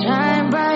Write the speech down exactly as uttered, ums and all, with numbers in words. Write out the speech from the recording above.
Shine bright.